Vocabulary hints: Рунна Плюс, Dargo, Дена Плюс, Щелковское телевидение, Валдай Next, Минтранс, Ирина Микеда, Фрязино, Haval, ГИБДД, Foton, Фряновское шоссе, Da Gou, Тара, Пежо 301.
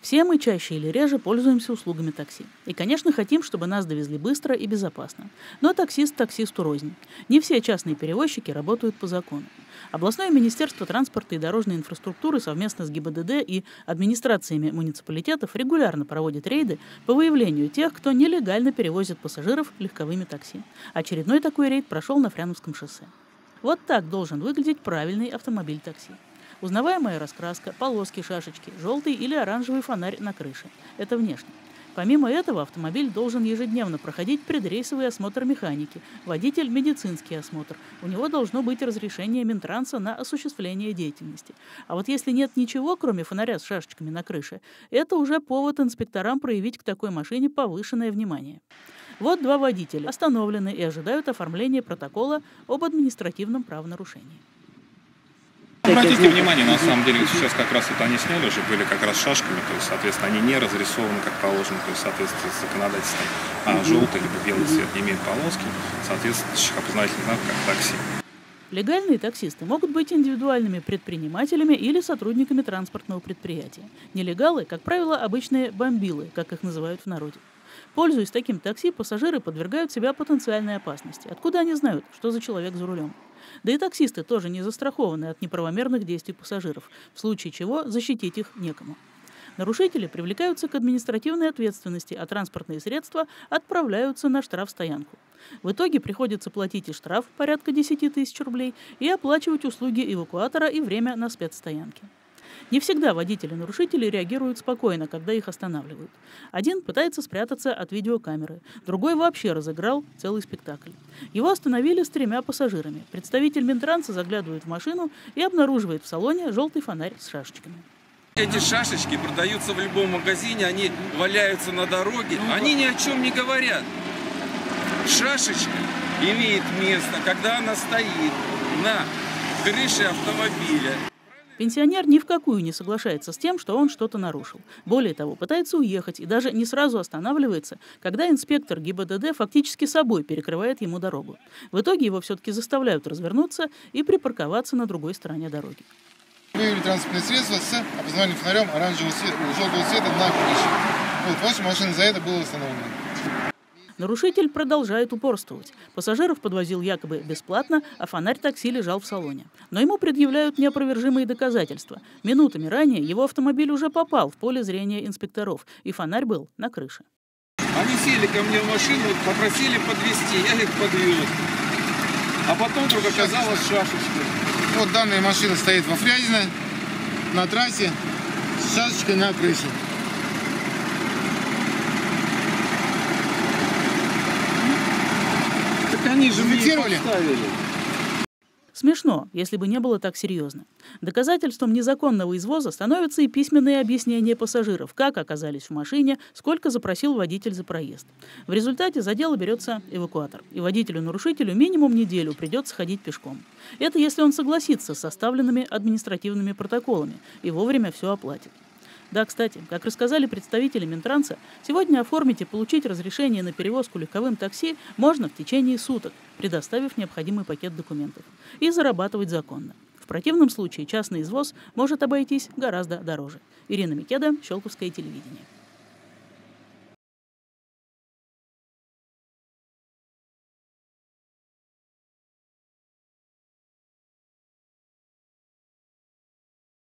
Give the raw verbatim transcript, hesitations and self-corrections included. Все мы чаще или реже пользуемся услугами такси. И, конечно, хотим, чтобы нас довезли быстро и безопасно. Но таксист таксисту рознь. Не все частные перевозчики работают по закону. Областное министерство транспорта и дорожной инфраструктуры совместно с ГИБДД и администрациями муниципалитетов регулярно проводит рейды по выявлению тех, кто нелегально перевозит пассажиров легковыми такси. Очередной такой рейд прошел на Фряновском шоссе. Вот так должен выглядеть правильный автомобиль такси. Узнаваемая раскраска, полоски, шашечки, желтый или оранжевый фонарь на крыше. Это внешне. Помимо этого, автомобиль должен ежедневно проходить предрейсовый осмотр механики, водитель – медицинский осмотр. У него должно быть разрешение Минтранса на осуществление деятельности. А вот если нет ничего, кроме фонаря с шашечками на крыше, это уже повод инспекторам проявить к такой машине повышенное внимание. Вот два водителя остановлены и ожидают оформления протокола об административном правонарушении. Обратите внимание, на самом деле сейчас как раз вот они сняли уже, были как раз шашками, то есть, соответственно, они не разрисованы как положено, то есть, соответственно, законодательством, а желтый либо белый цвет не имеет полоски, соответственно, опознавательный знак как такси. Легальные таксисты могут быть индивидуальными предпринимателями или сотрудниками транспортного предприятия. Нелегалы, как правило, обычные бомбилы, как их называют в народе. Пользуясь таким такси, пассажиры подвергают себя потенциальной опасности. Откуда они знают, что за человек за рулем? Да и таксисты тоже не застрахованы от неправомерных действий пассажиров, в случае чего защитить их некому. Нарушители привлекаются к административной ответственности, а транспортные средства отправляются на штрафстоянку. В итоге приходится платить и штраф порядка десяти тысяч рублей, и оплачивать услуги эвакуатора и время на спецстоянке. Не всегда водители-нарушители реагируют спокойно, когда их останавливают. Один пытается спрятаться от видеокамеры, другой вообще разыграл целый спектакль. Его остановили с тремя пассажирами. Представитель Минтранса заглядывает в машину и обнаруживает в салоне желтый фонарь с шашечками. Эти шашечки продаются в любом магазине, они валяются на дороге, они ни о чем не говорят. Шашечка имеет место, когда она стоит на крыше автомобиля. Пенсионер ни в какую не соглашается с тем, что он что-то нарушил. Более того, пытается уехать и даже не сразу останавливается, когда инспектор ГИБДД фактически собой перекрывает ему дорогу. В итоге его все-таки заставляют развернуться и припарковаться на другой стороне дороги. Выявили транспортные средства с опознаванием фонарем оранжевого цвета, желтого цвета на крыше. Вот восемь машин за это было установлено. Нарушитель продолжает упорствовать. Пассажиров подвозил якобы бесплатно, а фонарь такси лежал в салоне. Но ему предъявляют неопровержимые доказательства. Минутами ранее его автомобиль уже попал в поле зрения инспекторов, и фонарь был на крыше. Они сели ко мне в машину, попросили подвезти, я их подвез. А потом вдруг оказалось шашечка. Вот данная машина стоит во Фрязино, на трассе, с шашечкой на крыше. Они же фиксировали. Смешно, если бы не было так серьезно. Доказательством незаконного извоза становятся и письменные объяснения пассажиров, как оказались в машине, сколько запросил водитель за проезд. В результате за дело берется эвакуатор, и водителю-нарушителю минимум неделю придется ходить пешком. Это если он согласится с составленными административными протоколами и вовремя все оплатит. Да, кстати, как рассказали представители Минтранса, сегодня оформить и получить разрешение на перевозку легковым такси можно в течение суток, предоставив необходимый пакет документов, и зарабатывать законно. В противном случае частный извоз может обойтись гораздо дороже. Ирина Микеда, Щелковское телевидение.